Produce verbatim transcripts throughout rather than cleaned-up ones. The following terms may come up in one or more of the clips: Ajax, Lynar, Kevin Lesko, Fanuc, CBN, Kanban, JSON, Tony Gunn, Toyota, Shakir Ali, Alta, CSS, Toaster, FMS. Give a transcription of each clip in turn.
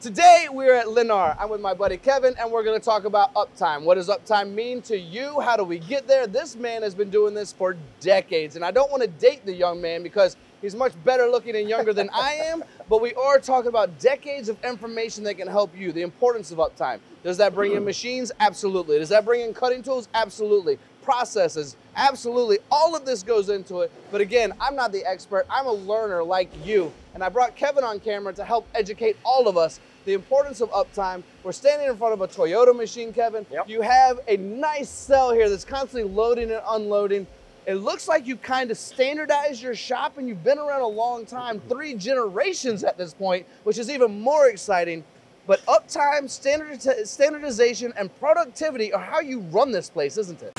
Today we're at Lynar. I'm with my buddy Kevin and we're gonna talk about uptime. What does uptime mean to you? How do we get there? This man has been doing this for decades and I don't wanna date the young man because he's much better looking and younger than I am, but we are talking about decades of information that can help you, the importance of uptime. Does that bring in machines? Absolutely. Does that bring in cutting tools? Absolutely. Processes? Absolutely. All of this goes into it, but again, I'm not the expert. I'm a learner like you, and I brought Kevin on camera to help educate all of us the importance of uptime. We're standing in front of a Toyota machine, Kevin. Yep. You have a nice cell here that's constantly loading and unloading. It looks like you kind of standardized your shop and you've been around a long time, three generations at this point, which is even more exciting. But uptime, standard, standardization, and productivity are how you run this place, isn't it?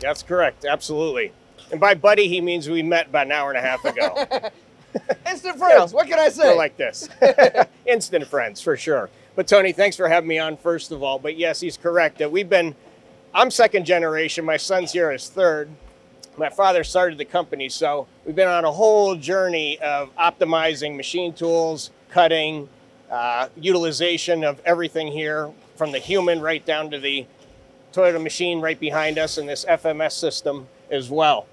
That's correct, absolutely. And by buddy, he means we met about an hour and a half ago. Instant friends, yeah. What can I say? We're like this. Instant friends, for sure. But Tony, thanks for having me on, first of all. But yes, he's correct that we've been, I'm second generation, my son's here is third. My father started the company, so we've been on a whole journey of optimizing machine tools, cutting, uh, utilization of everything here, from the human right down to the Toyota machine right behind us and this F M S system as well.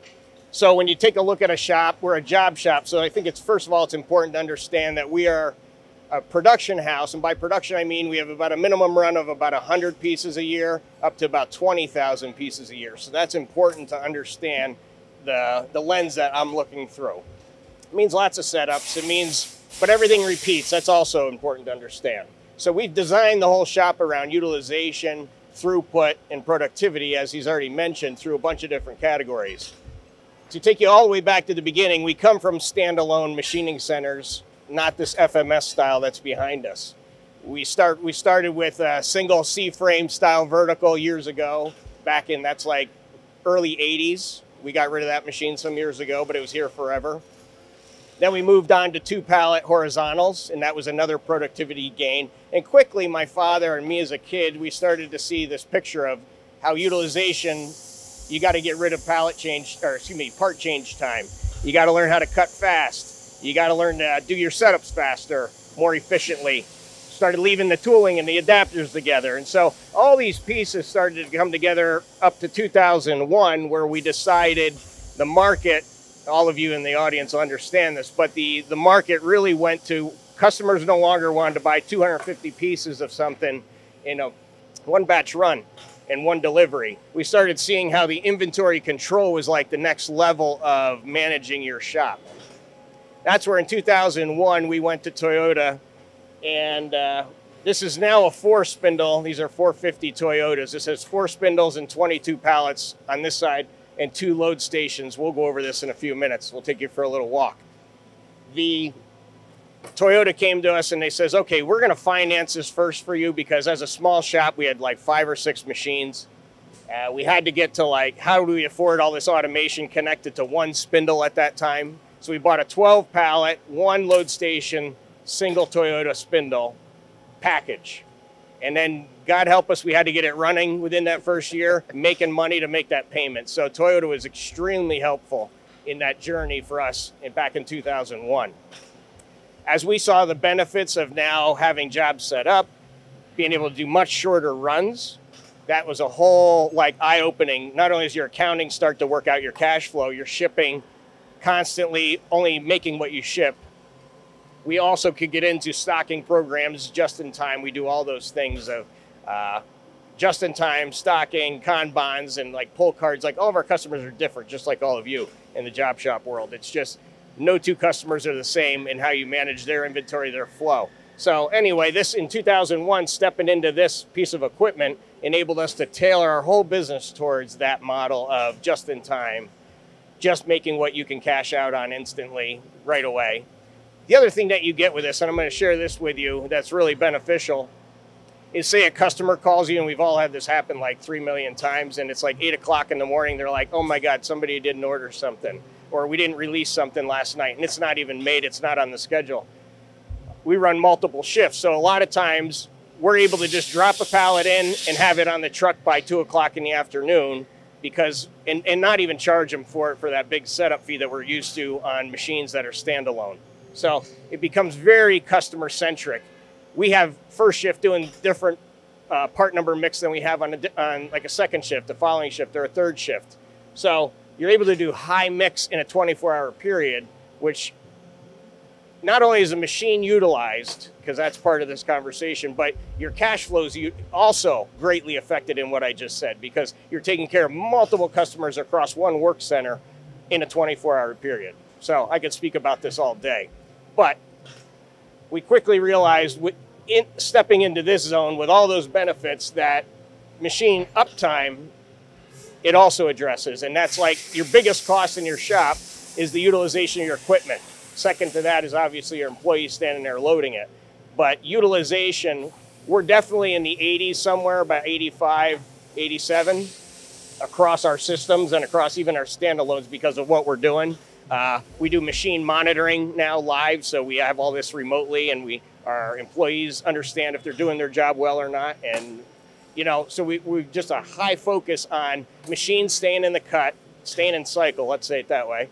So when you take a look at a shop, we're a job shop. So I think it's, first of all, it's important to understand that we are a production house. And by production, I mean, we have about a minimum run of about one hundred pieces a year, up to about twenty thousand pieces a year. So that's important to understand the, the lens that I'm looking through. It means lots of setups. It means, but everything repeats. That's also important to understand. So we've designed the whole shop around utilization, throughput, and productivity, as he's already mentioned, through a bunch of different categories. To take you all the way back to the beginning, we come from standalone machining centers, not this F M S style that's behind us. We start. We started with a single C-frame style vertical years ago, back in, that's like early eighties. We got rid of that machine some years ago, but it was here forever. Then we moved on to two pallet horizontals, and that was another productivity gain. And quickly, my father and me as a kid, we started to see this picture of how utilization, you got to get rid of pallet change, or excuse me, part change time. You got to learn how to cut fast. You got to learn to do your setups faster, more efficiently. Started leaving the tooling and the adapters together. And so all these pieces started to come together up to two thousand one, where we decided the market, all of you in the audience will understand this, but the, the market really went to, customers no longer wanted to buy two hundred fifty pieces of something in a one batch run and one delivery. We started seeing how the inventory control was like the next level of managing your shop. That's where in two thousand one, we went to Toyota, and uh, this is now a four spindle. These are four fifty Toyotas. This has four spindles and twenty-two pallets on this side and two load stations. We'll go over this in a few minutes. We'll take you for a little walk. The Toyota came to us and they says, okay, we're gonna finance this first for you, because as a small shop, we had like five or six machines. Uh, we had to get to like, how do we afford all this automation connected to one spindle at that time? So we bought a twelve pallet, one load station, single Toyota spindle package. And then God help us, we had to get it running within that first year, making money to make that payment. So Toyota was extremely helpful in that journey for us back in two thousand one. As we saw the benefits of now having jobs set up, being able to do much shorter runs, that was a whole like eye-opening. Not only does your accounting start to work out your cash flow, your shipping, constantly only making what you ship. We also could get into stocking programs, just in time. We do all those things of uh, just in time, stocking, Kanbans, and like pull cards. Like all of our customers are different, just like all of you in the job shop world. It's just, no two customers are the same in how you manage their inventory, their flow. So anyway, this in two thousand one, stepping into this piece of equipment enabled us to tailor our whole business towards that model of just in time, just making what you can cash out on instantly, right away. The other thing that you get with this, and I'm going to share this with you, that's really beneficial, is say a customer calls you, and we've all had this happen like three million times, and it's like eight o'clock in the morning, they're like, oh my God, somebody didn't order something, or we didn't release something last night, and it's not even made, it's not on the schedule. We run multiple shifts, so a lot of times we're able to just drop a pallet in and have it on the truck by two o'clock in the afternoon, because, and, and not even charge them for it, for that big setup fee that we're used to on machines that are standalone. So it becomes very customer centric. We have first shift doing different uh, part number mix than we have on, a, on like a second shift, the following shift, or a third shift. So you're able to do high mix in a twenty-four hour period, which not only is the machine utilized, because that's part of this conversation, but your cash flows you also greatly affected in what I just said, because you're taking care of multiple customers across one work center in a twenty-four hour period. So I could speak about this all day, but we quickly realized with in stepping into this zone with all those benefits that machine uptime, it also addresses. And that's like your biggest cost in your shop is the utilization of your equipment. Second to that is obviously your employees standing there loading it. But utilization, we're definitely in the eighties somewhere, about eighty-five, eighty-seven across our systems and across even our standalones because of what we're doing. Uh, we do machine monitoring now live, so we have all this remotely, and we our employees understand if they're doing their job well or not. And you know, so we we just a high focus on machines staying in the cut, staying in cycle, let's say it that way,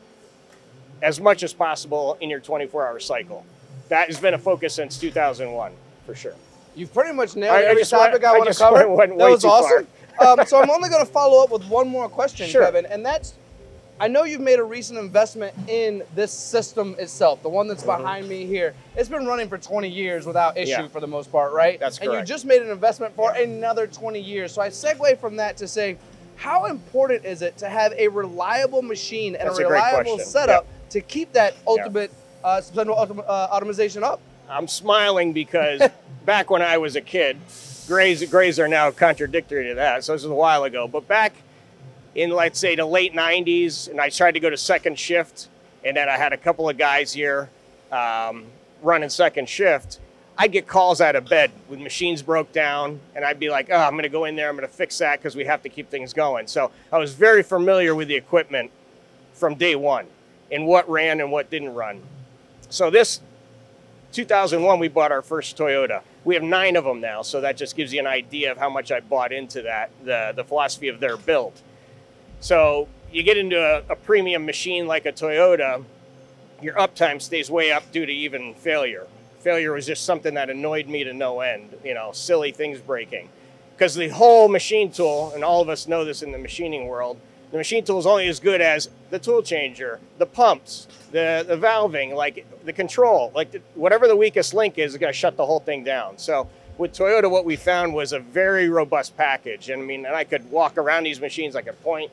as much as possible in your twenty-four hour cycle. That has been a focus since two thousand one, for sure. You've pretty much nailed I, every I topic went, I want to cover. That was awesome. um, so I'm only going to follow up with one more question, sure. Kevin, and that's, I know you've made a recent investment in this system itself, the one that's behind mm-hmm. me here. It's been running for twenty years without issue yeah. for the most part, right? That's correct. And you just made an investment for yeah. another twenty years. So I segue from that to say, how important is it to have a reliable machine and that's a reliable a setup yep. to keep that ultimate yep. uh, central autom uh, automation up? I'm smiling because back when I was a kid, grays, grays are now contradictory to that. So this is a while ago, but back in, let's say, the late nineties, and I tried to go to second shift, and then I had a couple of guys here um, running second shift. I'd get calls out of bed with machines broke down, and I'd be like, oh, I'm gonna go in there, I'm gonna fix that because we have to keep things going. So I was very familiar with the equipment from day one and what ran and what didn't run. So this two thousand one, we bought our first Toyota. We have nine of them now, so that just gives you an idea of how much I bought into that, the, the philosophy of their build. So you get into a, a premium machine like a Toyota, your uptime stays way up due to even failure. Failure was just something that annoyed me to no end, you know, silly things breaking. Because the whole machine tool, and all of us know this in the machining world, the machine tool is only as good as the tool changer, the pumps, the, the valving, like the control, like the, whatever the weakest link is, is going to shut the whole thing down. So with Toyota, what we found was a very robust package. And I mean, and I could walk around these machines, I could point.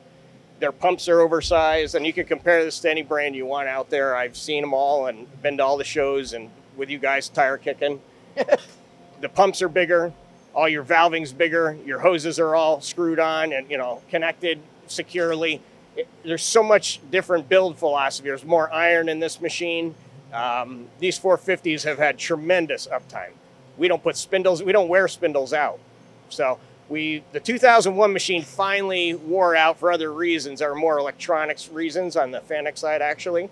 Their pumps are oversized, and you can compare this to any brand you want out there. I've seen them all and been to all the shows and with you guys tire kicking. The pumps are bigger, all your valving's bigger, your hoses are all screwed on and, you know, connected securely. It, there's so much different build philosophy. There's more iron in this machine. Um, these four fifties have had tremendous uptime. We don't put spindles, we don't wear spindles out. So. We, the two thousand one machine finally wore out for other reasons, or more electronics reasons on the Fanuc side, actually.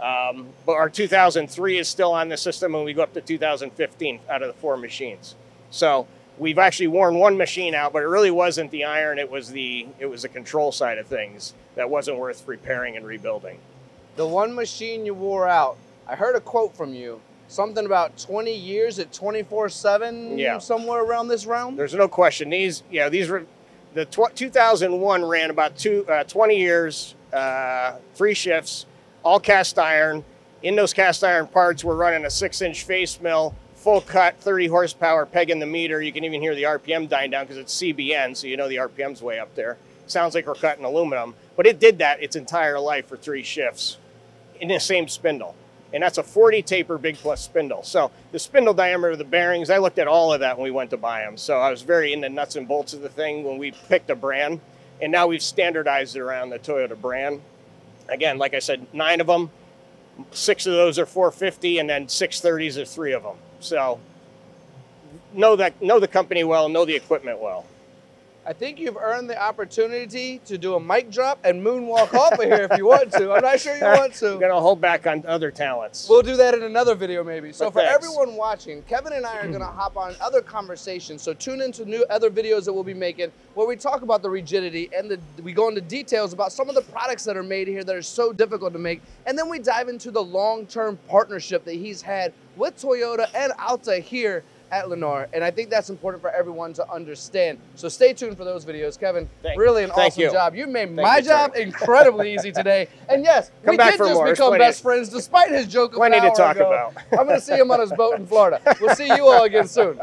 Um, but our two thousand three is still on the system, and we go up to two thousand fifteen out of the four machines. So we've actually worn one machine out, but it really wasn't the iron. It was the, it was the control side of things that wasn't worth repairing and rebuilding. The one machine you wore out, I heard a quote from you. Something about twenty years at twenty-four seven, yeah. somewhere around this round? There's no question. These, yeah, these were, the tw two thousand one ran about two, uh, twenty years, uh, three shifts, all cast iron. In those cast iron parts, we're running a six inch face mill, full cut, thirty horsepower, peg in the meter. You can even hear the R P M dying down because it's C B N, so you know the R P M's way up there. Sounds like we're cutting aluminum, but it did that its entire life for three shifts in the same spindle. And that's a forty taper big plus spindle. So the spindle diameter of the bearings, I looked at all of that when we went to buy them. So I was very into nuts and bolts of the thing when we picked a brand. And now we've standardized it around the Toyota brand. Again, like I said, nine of them, six of those are four fifty, and then six thirties are three of them. So know, that, know the company well, know the equipment well. I think you've earned the opportunity to do a mic drop and moonwalk off of here if you want to. I'm not sure you want to. I'm going to hold back on other talents. We'll do that in another video maybe. So but for thanks. everyone watching, Kevin and I are going to hop on other conversations. So tune into new other videos that we'll be making where we talk about the rigidity and the, we go into details about some of the products that are made here that are so difficult to make. And then we dive into the long-term partnership that he's had with Toyota and Alta here at Lynar, and I think that's important for everyone to understand. So stay tuned for those videos, Kevin. Thank really an awesome you. job. You made Thank my you, job sir. incredibly easy today. And yes, Come we back did for just more. become Plenty best friends despite his joke of an hour ago. Plenty to talk about. I'm going to see him on his boat in Florida. We'll see you all again soon.